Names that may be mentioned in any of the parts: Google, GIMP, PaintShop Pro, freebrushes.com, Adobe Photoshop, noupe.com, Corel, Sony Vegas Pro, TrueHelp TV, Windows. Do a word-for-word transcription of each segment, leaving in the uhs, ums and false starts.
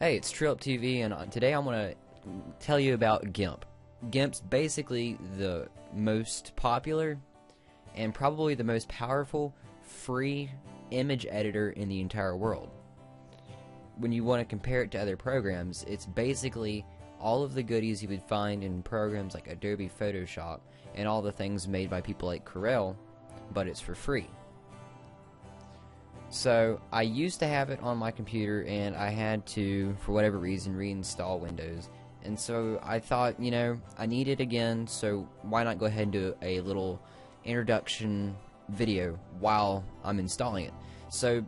Hey, it's TrueHelp T V, and today I'm going to tell you about GIMP. GIMP's basically the most popular and probably the most powerful free image editor in the entire world. When you want to compare it to other programs, it's basically all of the goodies you would find in programs like Adobe Photoshop and all the things made by people like Corel, but it's for free. So I used to have it on my computer, and I had to, for whatever reason, reinstall Windows. And so I thought, you know, I need it again, so why not go ahead and do a little introduction video while I'm installing it. So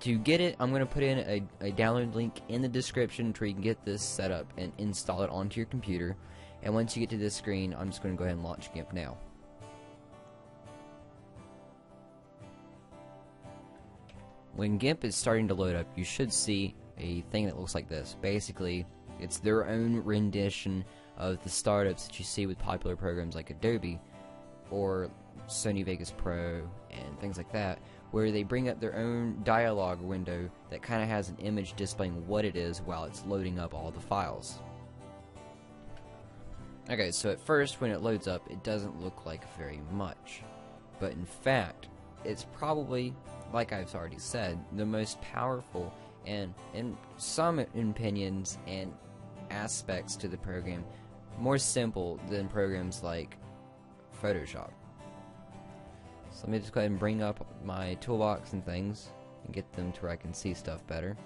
to get it, I'm going to put in a, a download link in the description to where you can get this set up and install it onto your computer. And once you get to this screen, I'm just going to go ahead and launch GIMP now. When GIMP is starting to load up, you should see a thing that looks like this. Basically, it's their own rendition of the startups that you see with popular programs like Adobe or Sony Vegas Pro and things like that, where they bring up their own dialog window that kind of has an image displaying what it is while it's loading up all the files. Okay, so at first when it loads up, it doesn't look like very much, but in fact, it's probably, like I've already said, the most powerful and, in some opinions and aspects to the program, more simple than programs like Photoshop. So let me just go ahead and bring up my toolbox and things and get them to where I can see stuff better.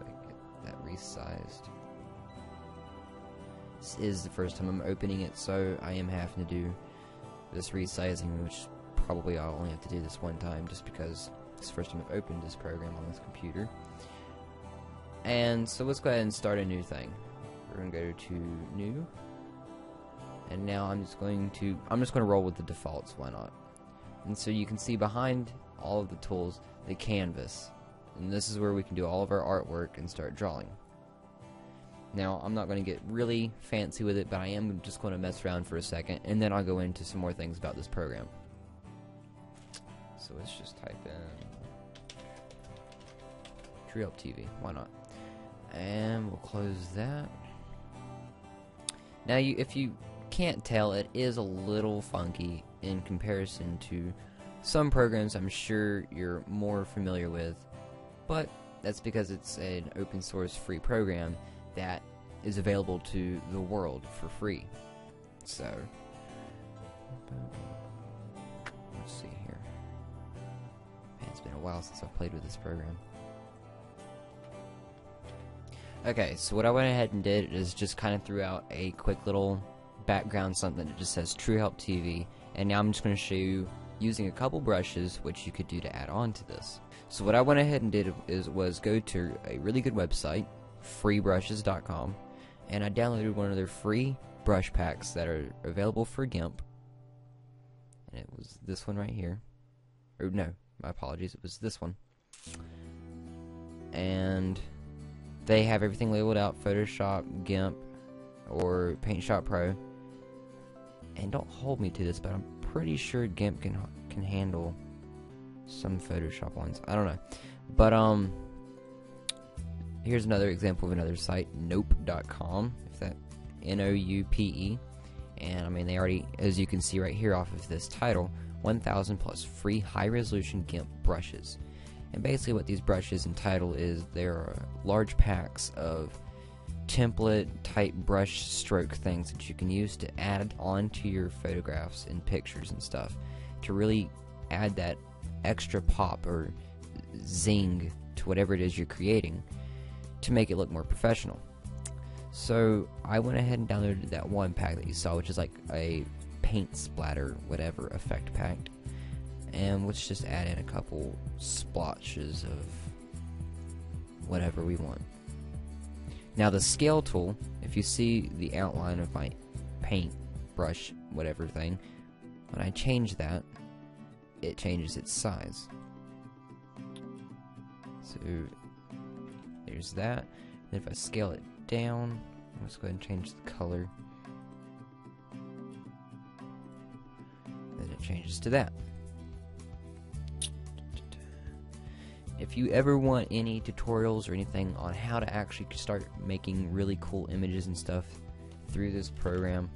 If I get that resized. This is the first time I'm opening it, so I am having to do this resizing, which probably I'll only have to do this one time just because it's the first time I've opened this program on this computer. And so let's go ahead and start a new thing. We're going to go to new, and now I'm just going to I'm just going to roll with the defaults, why not. And so you can see behind all of the tools the canvas, and this is where we can do all of our artwork and start drawing. Now, I'm not going to get really fancy with it, but I am just going to mess around for a second, and then I'll go into some more things about this program. So let's just type in TrueHelp T V, why not? And we'll close that. Now, you, if you can't tell, it is a little funky in comparison to some programs I'm sure you're more familiar with, but that's because it's an open source free program that is available to the world for free. So let's see here. Man, it's been a while since I've played with this program. Okay, so what I went ahead and did is just kind of threw out a quick little background something that just says TrueHelp T V, and now I'm just going to show you using a couple brushes which you could do to add on to this. So what I went ahead and did is was go to a really good website, free brushes dot com, and I downloaded one of their free brush packs that are available for GIMP, and it was this one right here. Or no, my apologies, it was this one. And they have everything labeled out: Photoshop, GIMP, or PaintShop Pro. And don't hold me to this, but I'm pretty sure GIMP can can handle some Photoshop ones, I don't know, but um here's another example of another site, noupe dot com, if that N O U P E, and I mean they already, as you can see right here off of this title, one thousand plus free high-resolution GIMP brushes. And basically what these brushes entitle is they're large packs of template-type brush stroke things that you can use to add onto your photographs and pictures and stuff to really add that extra pop or zing to whatever it is you're creating, to make it look more professional. So I went ahead and downloaded that one pack that you saw, which is like a paint splatter whatever effect pack, and let's just add in a couple splotches of whatever we want. Now the scale tool, if you see the outline of my paint brush whatever thing, when I change that, it changes its size. So there's that. And if I scale it down, let's go ahead and change the color. Then it changes to that. If if you ever want any tutorials or anything on how to actually start making really cool images and stuff through this program,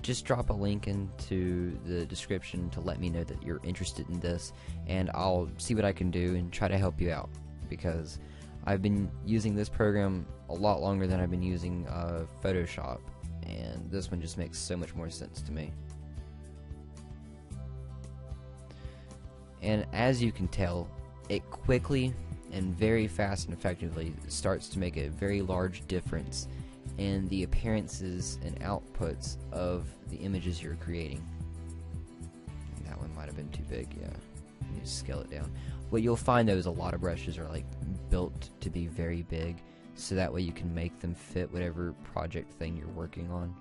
just drop a link into the description to let me know that you're interested in this, and I'll see what I can do and try to help you out, because I've been using this program a lot longer than I've been using uh, Photoshop, and this one just makes so much more sense to me. And as you can tell, it quickly and very fast and effectively starts to make a very large difference in the appearances and outputs of the images you're creating. That one might have been too big, yeah. You just scale it down. What you'll find though is a lot of brushes are like built to be very big, so that way you can make them fit whatever project thing you're working on,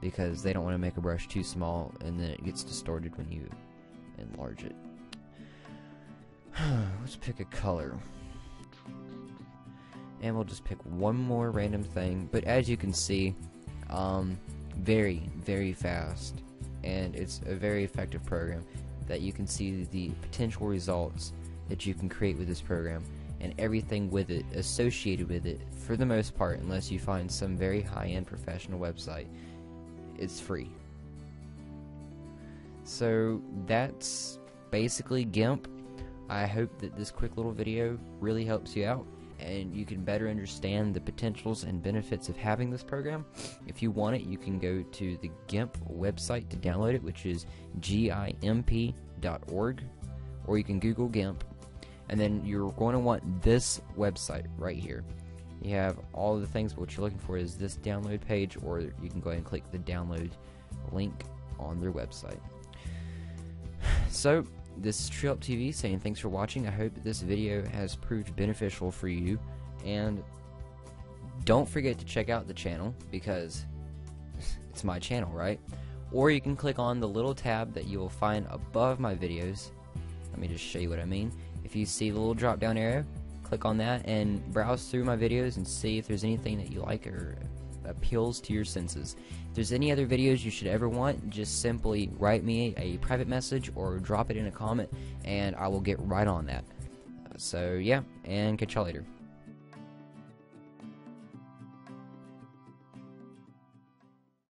because they don't want to make a brush too small and then it gets distorted when you enlarge it. Let's pick a color. And we'll just pick one more random thing, but as you can see, um, very, very fast, and it's a very effective program that you can see the potential results that you can create with this program and everything with it associated with it. For the most part, unless you find some very high-end professional website, it's free. So that's basically GIMP. I hope that this quick little video really helps you out, and you can better understand the potentials and benefits of having this program. If you want it, you can go to the GIMP website to download it, which is gimp dot org, or you can Google GIMP, and then you're going to want this website right here. You have all the things, but what you're looking for is this download page, or you can go ahead and click the download link on their website. So this is TrueHelp T V saying thanks for watching. I hope this video has proved beneficial for you, and don't forget to check out the channel, because it's my channel, right? Or you can click on the little tab that you will find above my videos. Let me just show you what I mean. If you see the little drop down arrow, click on that and browse through my videos and see if there's anything that you like or appeals to your senses. If there's any other videos you should ever want, just simply write me a private message or drop it in a comment, and I will get right on that. So yeah, and catch y'all later.